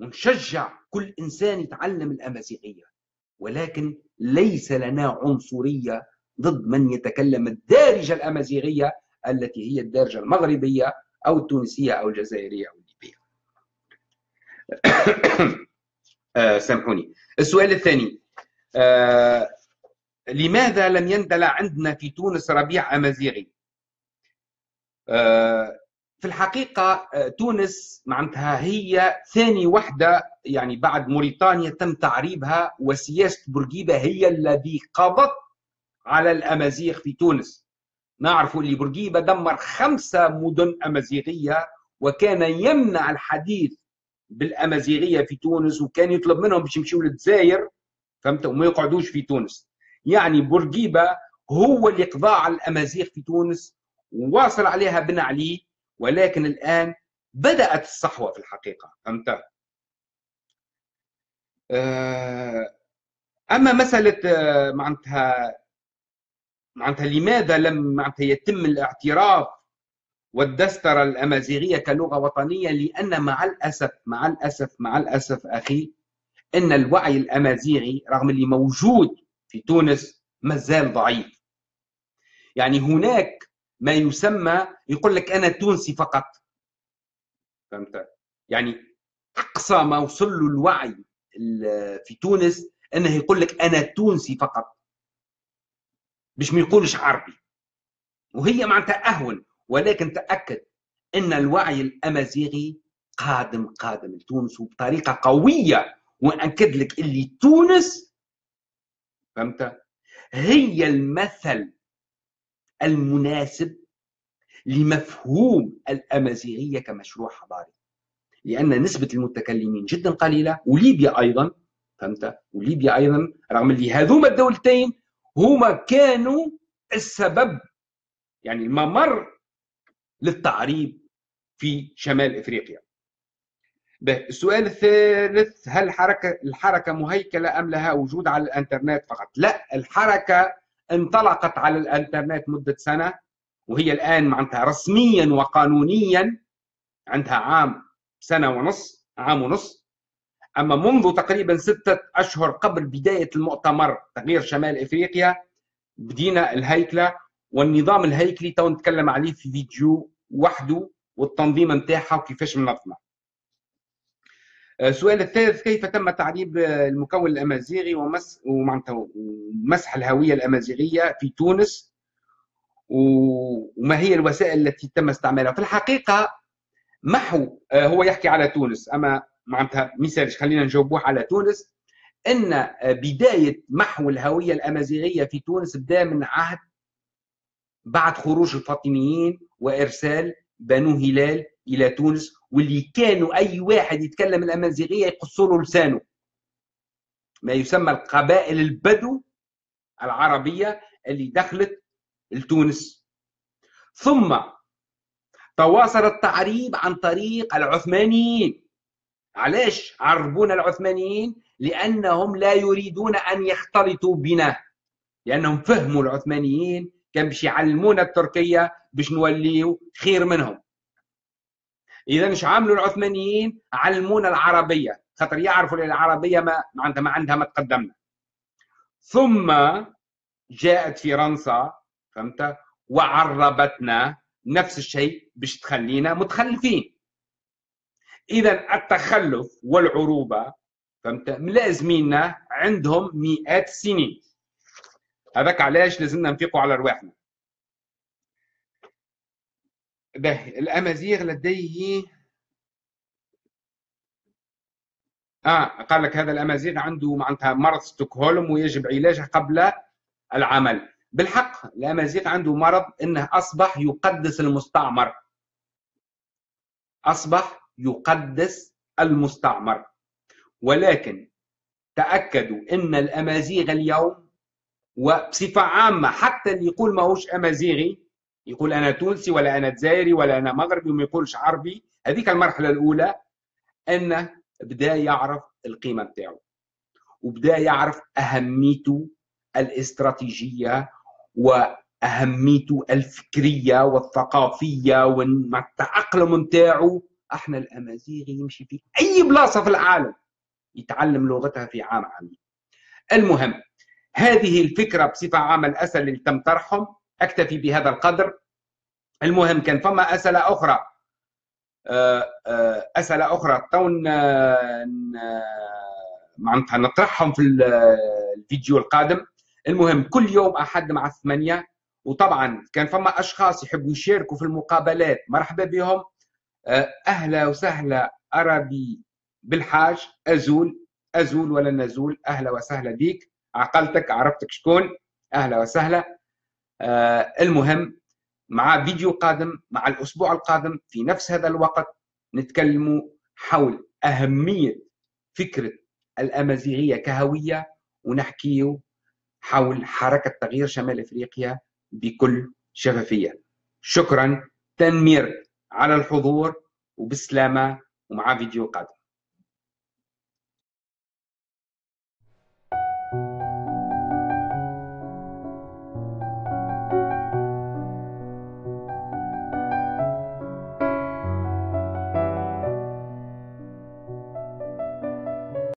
ونشجع كل إنسان يتعلم الأمازيغية، ولكن ليس لنا عنصرية ضد من يتكلم الدارجة الأمازيغية التي هي الدارجة المغربية أو التونسية أو الجزائرية أو الليبية. سامحوني. السؤال الثاني، لماذا لم يندلع عندنا في تونس ربيع أمازيغي؟ في الحقيقة تونس معناتها هي ثاني وحدة، يعني بعد موريتانيا تم تعريبها، وسياسة بورقيبة هي الذي قضت على الأمازيغ في تونس. نعرفوا اللي بورقيبة دمر 5 مدن أمازيغية، وكان يمنع الحديث بالأمازيغية في تونس، وكان يطلب منهم باش يمشيوا للجزائر. فهمت؟ وما يقعدوش في تونس. يعني بورقيبة هو اللي قضى على الأمازيغ في تونس، وواصل عليها بن علي. ولكن الآن بدأت الصحوة في الحقيقة. فهمت؟ أما مسألة معناتها لماذا لم يتم الاعتراف والدسترة الأمازيغية كلغة وطنية، لأن مع الأسف أخي، إن الوعي الأمازيغي رغم اللي موجود في تونس مازال ضعيف. يعني هناك ما يسمى، يقول لك أنا تونسي فقط، فهمت؟ يعني أقصى ما وصل له الوعي في تونس أنه يقول لك أنا تونسي فقط، باش ما يقولش عربي، وهي معناتها أهون. ولكن تأكد أن الوعي الأمازيغي قادم لتونس وبطريقة قوية، وأكد لك اللي تونس، فهمت، هي المثل المناسب لمفهوم الأمازيغية كمشروع حضاري، لأن نسبة المتكلمين جدا قليلة، وليبيا أيضا، فهمت، وليبيا أيضا، رغم اللي هذوما الدولتين هما كانوا السبب، يعني الممر للتعريب في شمال افريقيا. السؤال الثالث، هل الحركة مهيكلة ام لها وجود على الانترنت فقط؟ لا، الحركة انطلقت على الانترنت مدة سنة، وهي الان معناتها رسميا وقانونيا عندها عام ونص. اما منذ تقريبا 6 أشهر قبل بداية المؤتمر تغيير شمال افريقيا بدينا الهيكلة، والنظام الهيكلي تو نتكلم عليه في فيديو وحده، والتنظيم نتاعها وكيفاش منظمه. السؤال الثالث، كيف تم تعريب المكون الامازيغي ومسح الهويه الامازيغيه في تونس، وما هي الوسائل التي تم استعمالها؟ في الحقيقه هو يحكي على تونس، اما معناتها ميساج خلينا نجاوبوه على تونس، ان بدايه محو الهويه الامازيغيه في تونس بدا من عهد بعد خروج الفاطميين وارسال بنو هلال الى تونس، واللي كانوا اي واحد يتكلم الامازيغيه يقصوا له لسانه، ما يسمى القبائل البدو العربيه اللي دخلت لتونس. ثم تواصل التعريب عن طريق العثمانيين. علاش عربونا العثمانيين؟ لانهم لا يريدون ان يختلطوا بنا، لانهم فهموا العثمانيين كان باش يعلمونا التركية باش نوليو خير منهم. إذا اش عملوا العثمانيين؟ علمونا العربية، خاطر يعرفوا العربية ما عندها ما تقدمنا. ثم جاءت فرنسا، فهمت، وعربتنا نفس الشيء باش تخلينا متخلفين. إذا التخلف والعروبة، فهمت، ملازمينا عندهم مئات السنين. هذاك علاش لازمنا نفيقوا على رواحنا. الامازيغ لديه قال لك هذا الامازيغ عنده معناتها مرض ستوكهولم ويجب علاجه قبل العمل. بالحق الامازيغ عنده مرض انه اصبح يقدس المستعمر. ولكن تاكدوا ان الامازيغ اليوم وبصفة عامة، حتى اللي يقول ماهوش أمازيغي، يقول أنا تونسي ولا أنا جزائري ولا أنا مغربي وما يقولش عربي، هذيك المرحلة الأولى، أنه بدا يعرف القيمة بتاعه وبدا يعرف أهميته الاستراتيجية وأهميته الفكرية والثقافية والتأقلم نتاعو. احنا الأمازيغي يمشي في أي بلاصة في العالم يتعلم لغتها في عام. المهم هذه الفكرة بصفة عامة، الأسئلة اللي تم طرحهم أكتفي بهذا القدر. المهم كان فما أسئلة أخرى، معناتها نطرحهم في الفيديو القادم. المهم كل يوم أحد مع 8، وطبعا كان فما أشخاص يحبوا يشاركوا في المقابلات مرحبا بهم. أهلا وسهلا أربي بالحاج، أزول ولا نزول، أهلا وسهلا بيك، عقلتك عرفتك شكون، اهلا وسهلا. المهم مع فيديو قادم، مع الاسبوع القادم في نفس هذا الوقت، نتكلموا حول اهميه فكره الامازيغيه كهويه، ونحكيو حول حركه تغيير شمال افريقيا بكل شفافيه. شكرا، تنمير على الحضور، وبالسلامه، ومع فيديو قادم.